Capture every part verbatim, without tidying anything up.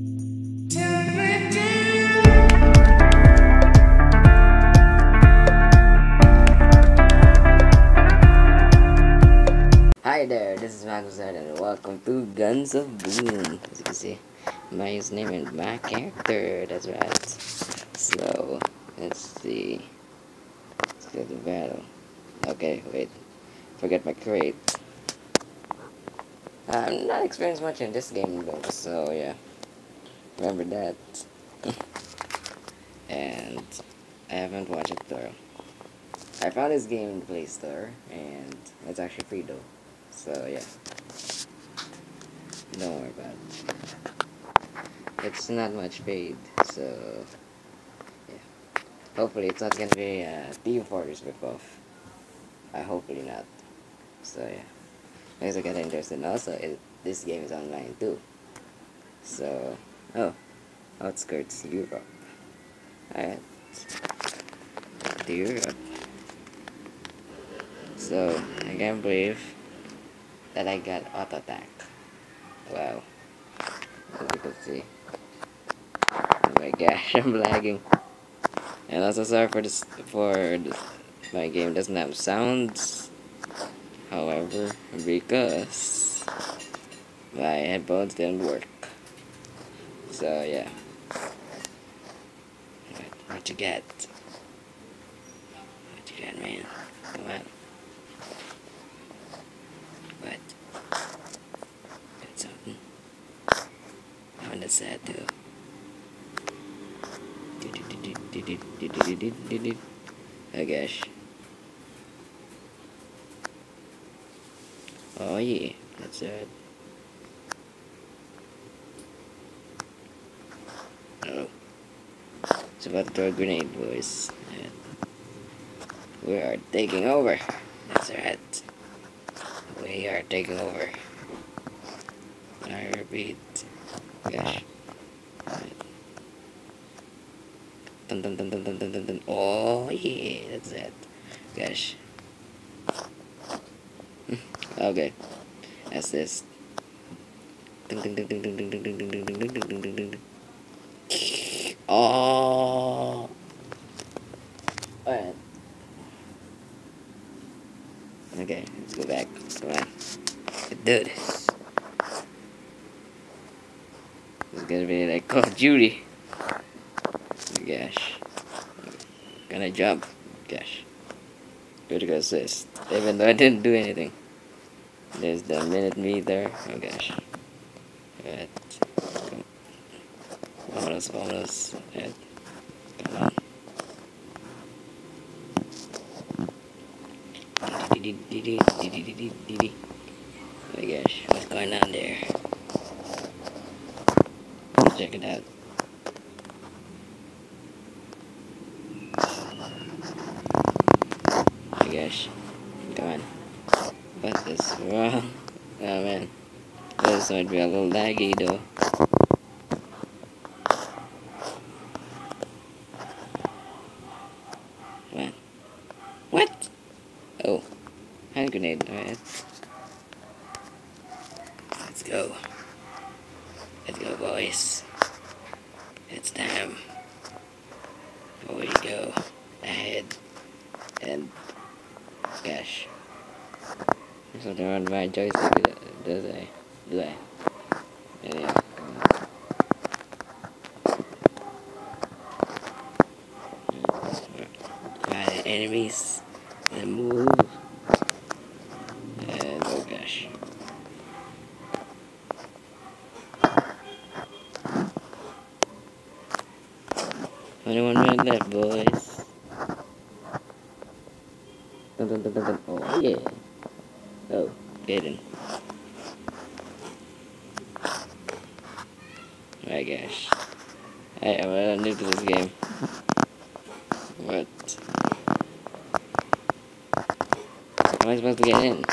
Hi there, this is Magmozard and welcome to Guns of Boom. As you can see, my username and my character, that's right. So, let's see. Let's go to battle. Okay, wait. Forget my crate. I'm not experienced much in this game though, so yeah. Remember that. And I haven't watched it though. I found this game in the Play Store, and it's actually free though. So yeah, don't worry about it. It's not much paid, so yeah. Hopefully it's not gonna be a Team Fortress ripoff. I uh, hopefully not. So yeah, guys are getting interested. And also, it, this game is online too. So oh, outskirts Europe. Alright, to Europe. So I can't believe that I got auto attack. Wow. As you can see. Oh my gosh, I'm lagging. And also sorry for this for this, my game doesn't have sounds. However, because my headphones didn't work. So yeah. What you get? What you got, man? Come on. Sad too. Oh gosh. Oh yeah, that's it. Oh. It's about to throw a grenade, boys. We are taking over. That's right. We are taking over. I repeat. Gosh. Dun, dun, dun, dun, dun, dun, dun. Oh yeah, that's it. Gosh. Okay. That's this. Oh. Alright. Okay, let's go back. Come on. Let's do this. It's gonna be like Call of Duty. Gosh. Gonna jump. Gosh. Critical assist. Even though I didn't do anything. There's the minute meter. Oh gosh. Alright. Almost, almost. Alright. Come on. Oh gosh. What's going on there? Check it out. Oh gosh. Come on. What is wrong? Oh man. This might be a little laggy though. What? What? Oh. Hand grenade. Alright. Let's go. Let's go, boys. It's time. Away you go. Ahead. And gosh. There's something wrong with my joystick. Does I? Do I? Anyway. Right, enemies. And move. And oh gosh. twenty-one minutes left, boys. Dun, dun, dun, dun, dun. Oh, yeah. Oh, Jaden. My gosh. I am new to this game. What? How am I supposed to get in?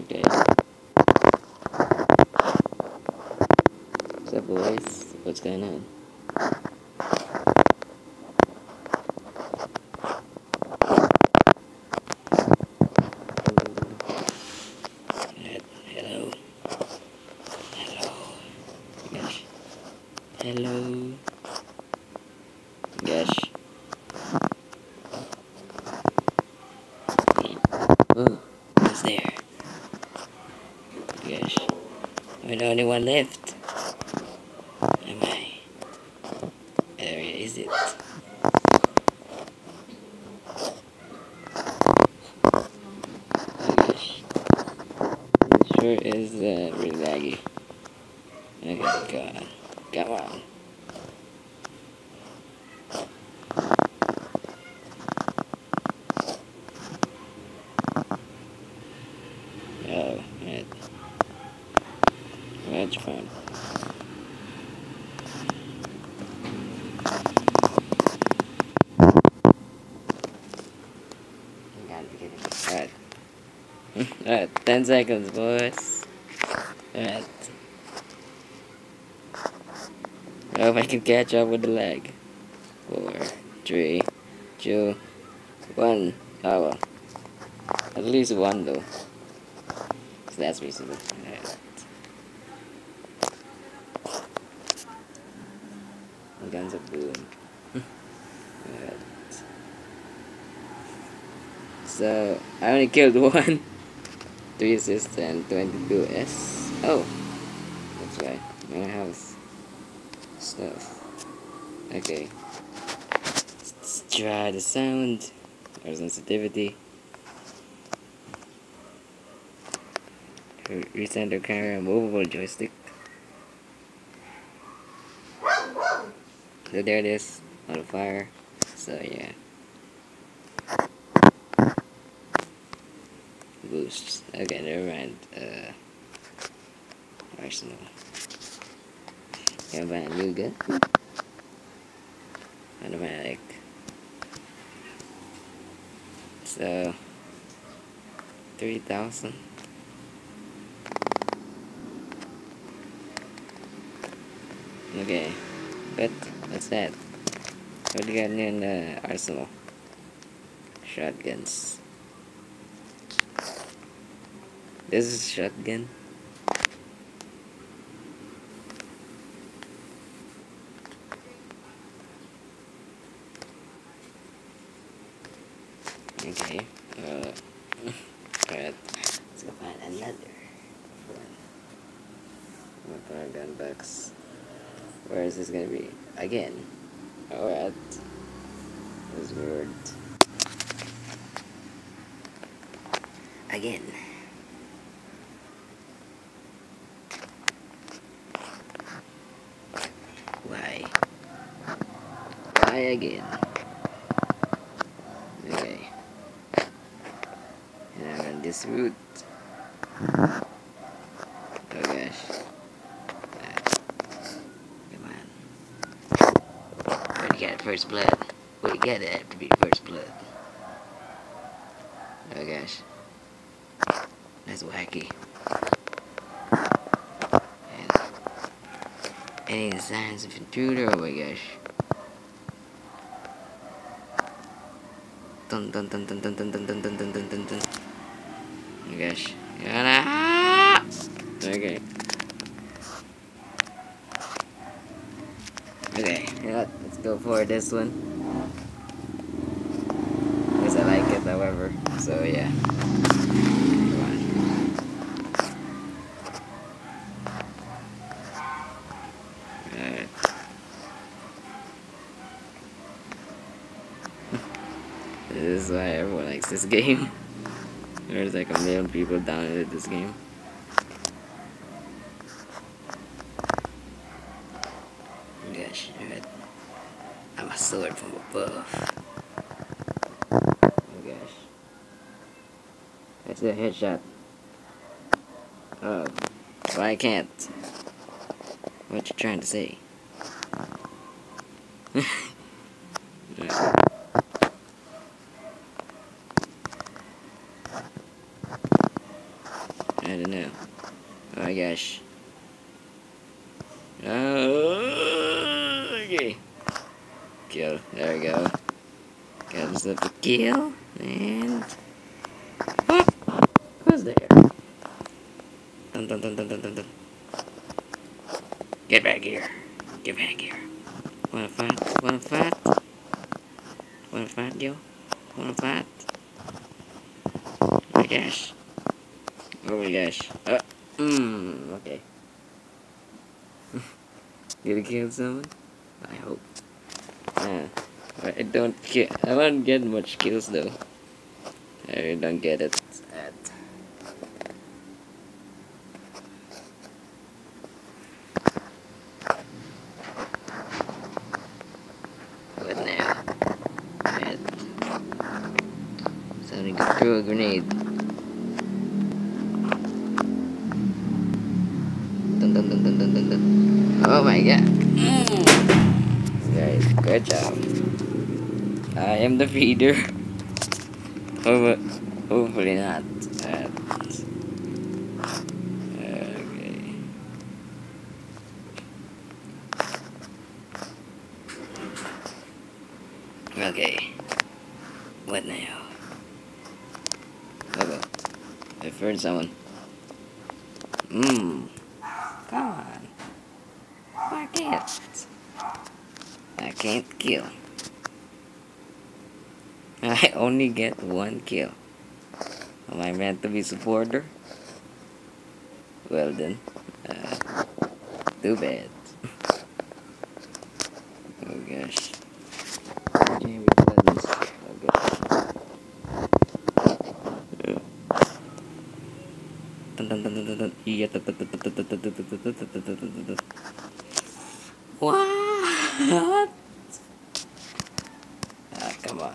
Okay. What's up, boys? What's going on? Hello. Hello. Hello. Yes. Ooh, who's there? Yes. We're the only one left. Am I? There is it. Sure is uh, really laggy. Okay, God. Come on. Oh, right. That's fun. Alright. Alright, ten seconds, boys. Alright. I hope I can catch up with the lag. Four, three, two, one. Oh well. At least one though. So that's reasonable. Alright. Guns of Boom. Alright. So I only killed one. Three assists and twenty-two S. Oh, that's right. I don't have stuff. Okay. Let's try the sound or sensitivity. Recenter camera, movable joystick. So there it is. On the fire. So yeah. Boosts. Okay, never mind. Uh, Arsenal. Can I buy a new gun? Automatic. So, three thousand. Okay, but what's that? What do you got in the arsenal? Shotguns. This is shotgun. Okay. Uh, Alright. Let's go find another one. Open our gun box. Where is this gonna be? Again. Alright. This word. Again. Why? Why again? Okay. And I'm on this route. Oh gosh. Right. Come on. Already got first blood. We gotta have to be first blood. Oh gosh. That's wacky. Any signs of intruder? Oh my gosh. Dun dun dun dun dun dun dun dun dun dun dun dun. Oh my gosh. Okay. Okay, you know what? Let's go for this one. Because I like it, however. So yeah. This is why everyone likes this game. There's like a million people downloaded this game. Gosh, I'm a sword from above. Oh gosh. That's a headshot. Oh, so I can't. What you trying to say? I don't know. Oh my gosh. Oh, okay. Kill. There we go. Comes up the kill. And. Oh, who's there? Dun, dun, dun, dun, dun, dun. Get back here. Get back here. Wanna fight? Wanna fight? Wanna fight, yo? Wanna fight? Oh my gosh. Oh my gosh. Uh, mm, okay. Did it kill someone? I hope. Uh, I don't get. I won't get much kills though. I really don't get it. What now? Bad. Somebody threw a grenade. Dun, dun, dun, dun, dun, dun, dun. Oh my god. Guys, good job. I am the feeder. Over, hopefully not. Uh, okay. Okay. What now? Okay. I've heard someone. Mmm. Come on. I can't. I can't kill. I only get one kill. Am I meant to be supporter? Well then, uh, too bad. Oh gosh. Jamie Clemens. Oh gosh. What? Ah, come on.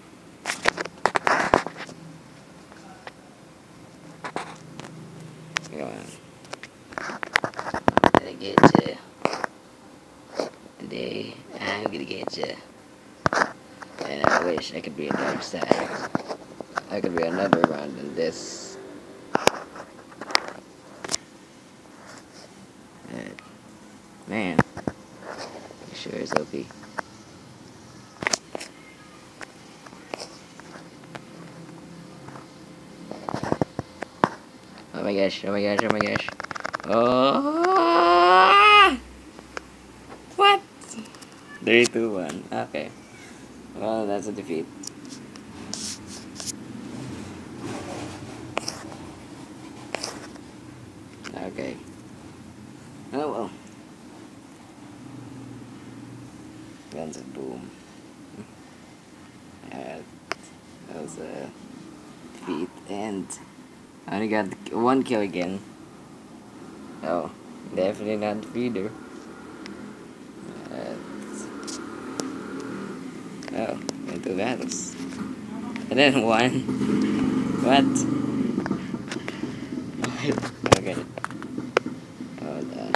on. I'm gonna get you. Today, I'm gonna get you. And I wish I could be a dark side. I could be another round than this. Man, it sure is O P. Oh my gosh, oh my gosh, oh my gosh. Oh! What? three, two, one. Okay. Well, that's a defeat. Okay. Oh well. Guns of Boom. uh, that was a defeat, and I only got one kill again. Oh, definitely not the feeder. Uh, oh, and two battles. And then one. What? Okay. Hold on.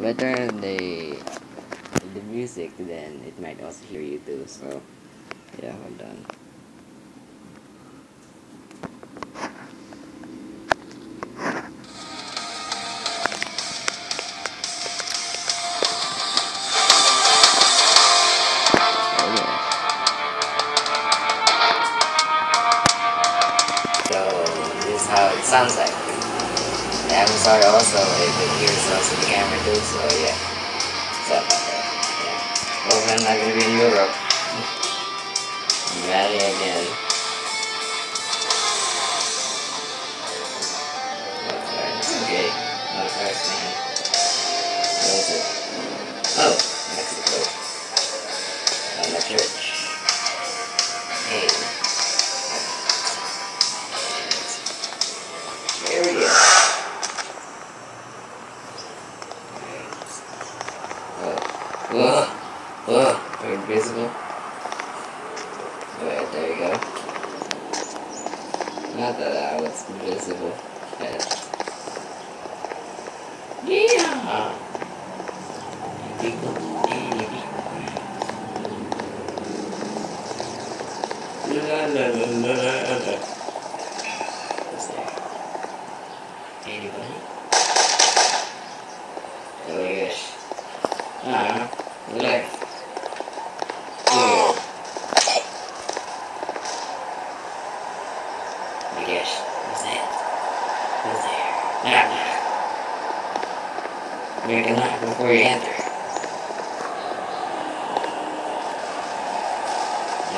Better the the music, then it might also hear you too. So yeah, I'm done. Okay. So this is how it sounds like. I'm sorry also if it hears us in the camera too, so yeah. So, uh, yeah. Hopefully I'm not gonna be in Europe. I'm rallying again. Okay, not first man. Where is it? Oh, Mexico. I'm a church. Hey. Here we go. Whoa, whoa, we're invisible. Alright, there you go. Not that I was invisible. Yes. Yeah! La la la la la la. Here's that. Right there. Now, now. Read the line before you enter.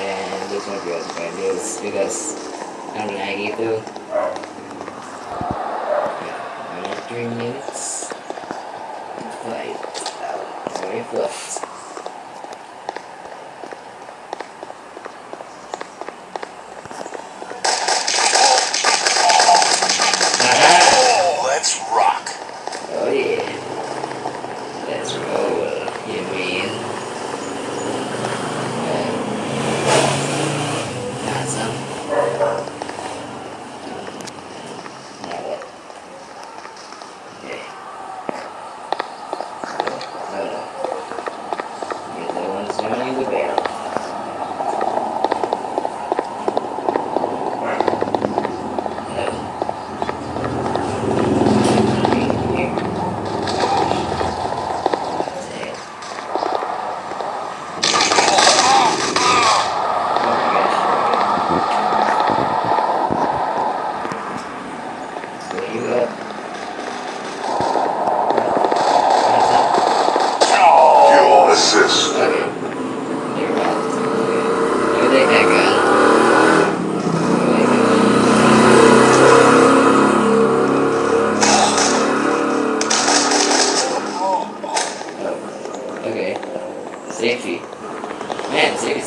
And this won't be as bad as because I'm laggy through. Okay, three minutes. Five. Sorry, plus. This is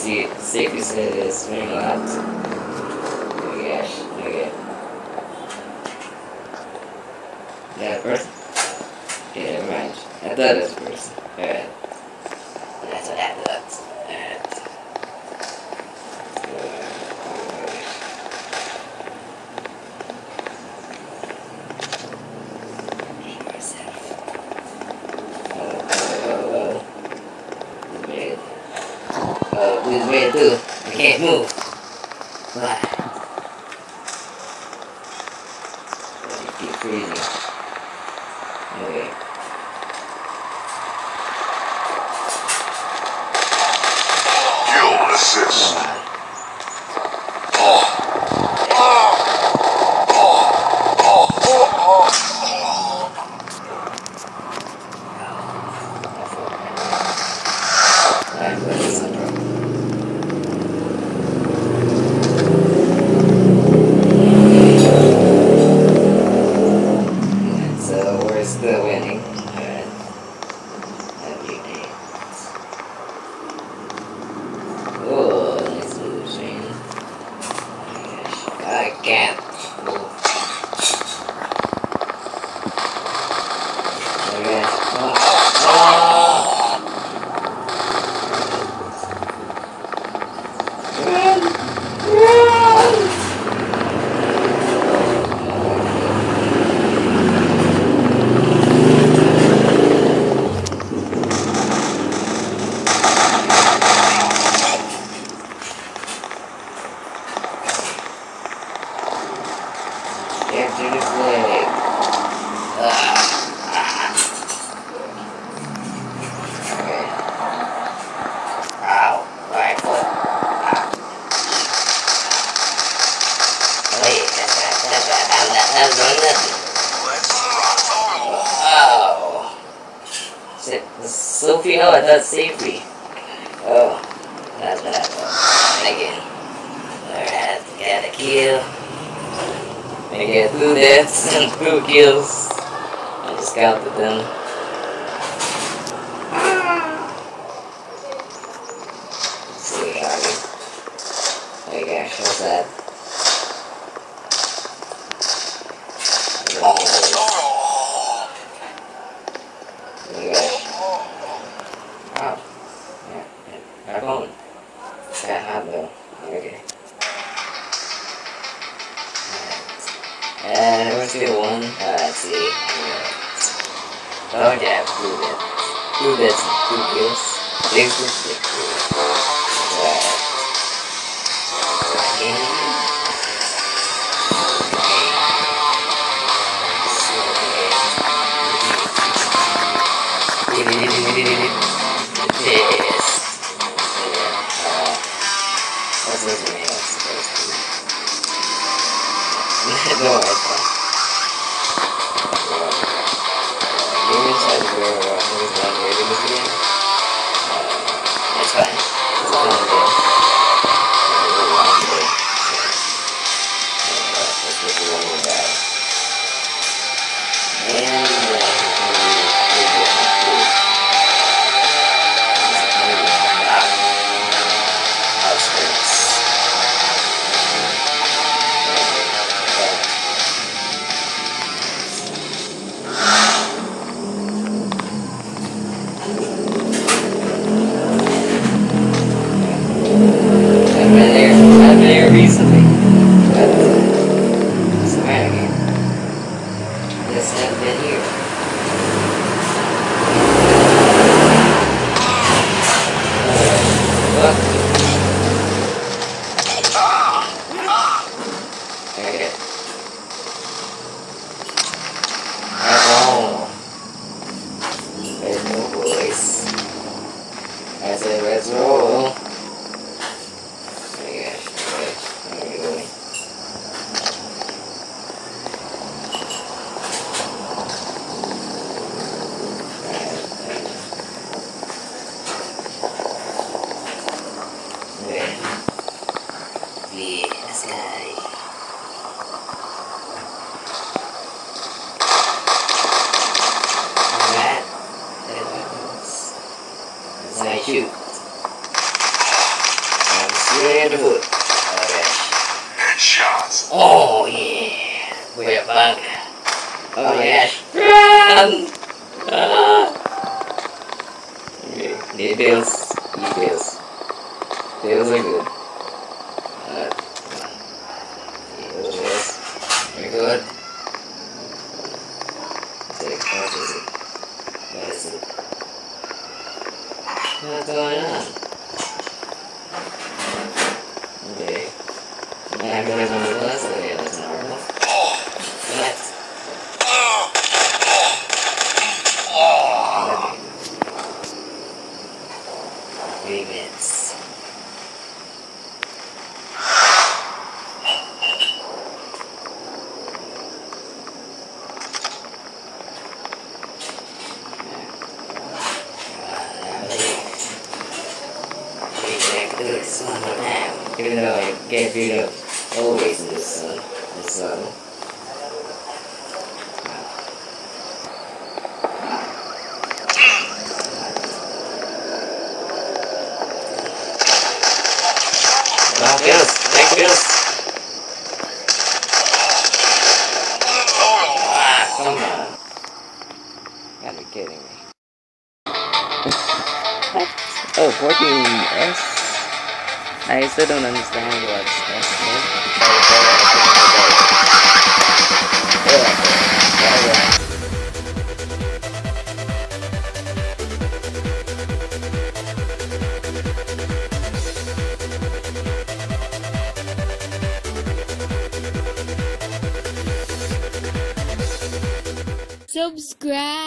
what else supposed to be. No, it's fine. Game inside the mirror, uh, I'm not ready to look again. Uh, it's fine. It's not a good one. What's going on? Okay. I realize one of those. Okay, that's not normal. What? Oh. Three minutes. Even though I get rid of always in the sun, the sun. Black Bills! Black Bills! Ah, come on. Gotta be kidding me. What? Oh, fourteen S? I still don't understand what's this. Subscribe.